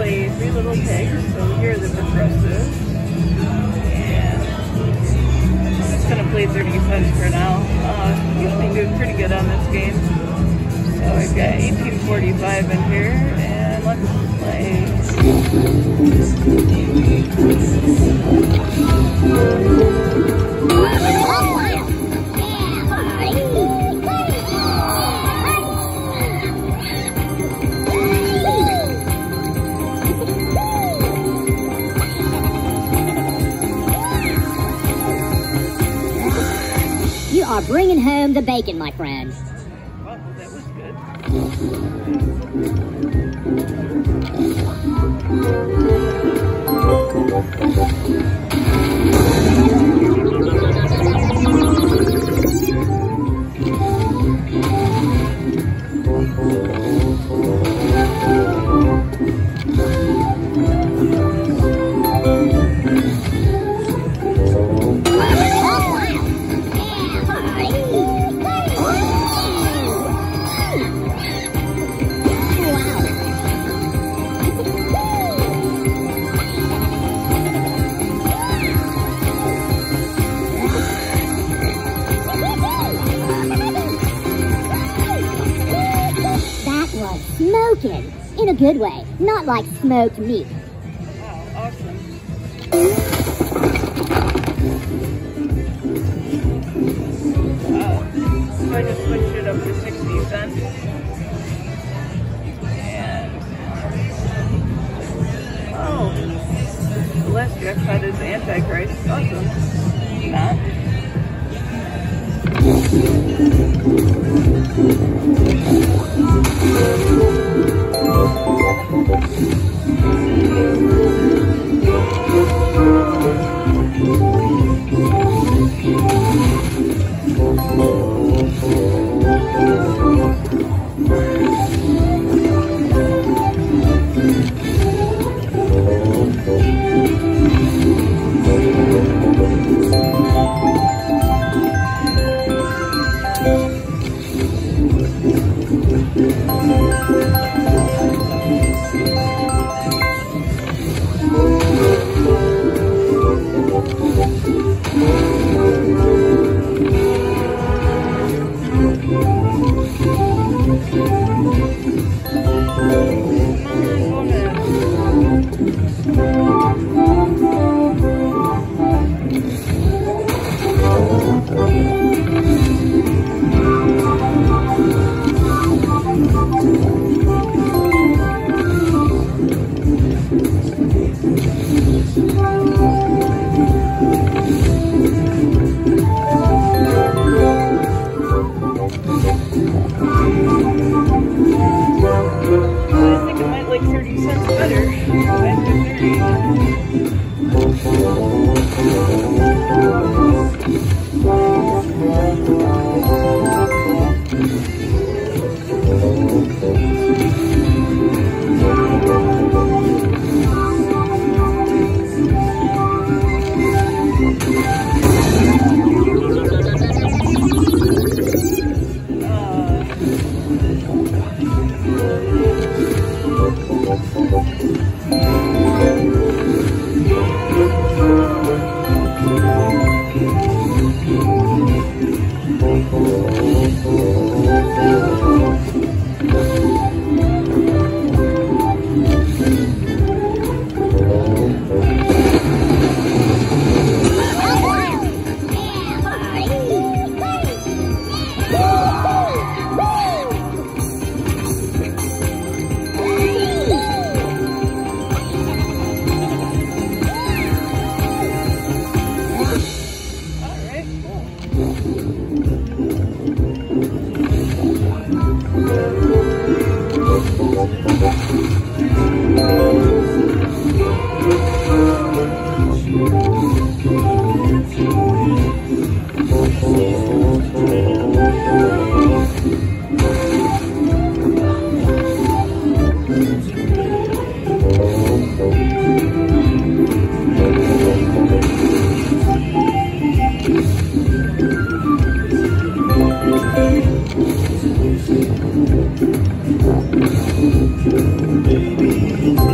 play Three Little Pigs, so here are the progressives. And I'm just going to play 30 cents for now. Usually doing pretty good on this game. So I've got 1845 in here, and let's play. Are bringing home the bacon, my friend. Wow, that was good. Smoking in a good way, not like smoked meat. Wow, awesome. So I just switched it up to 60 cents. And the last jackpot is Antichrist.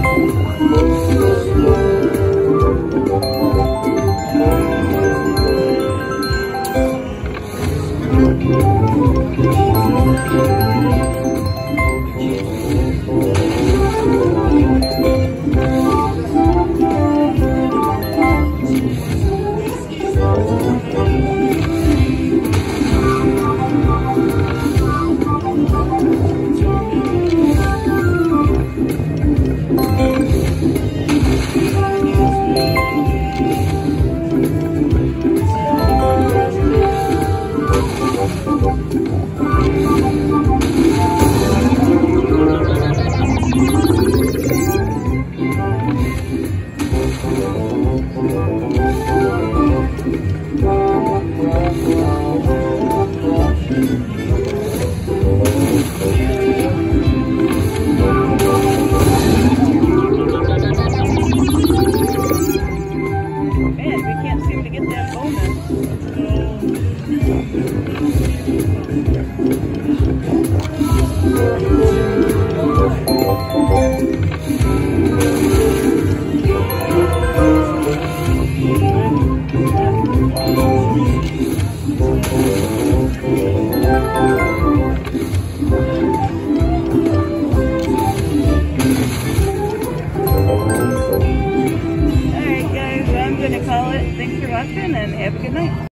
Awesome.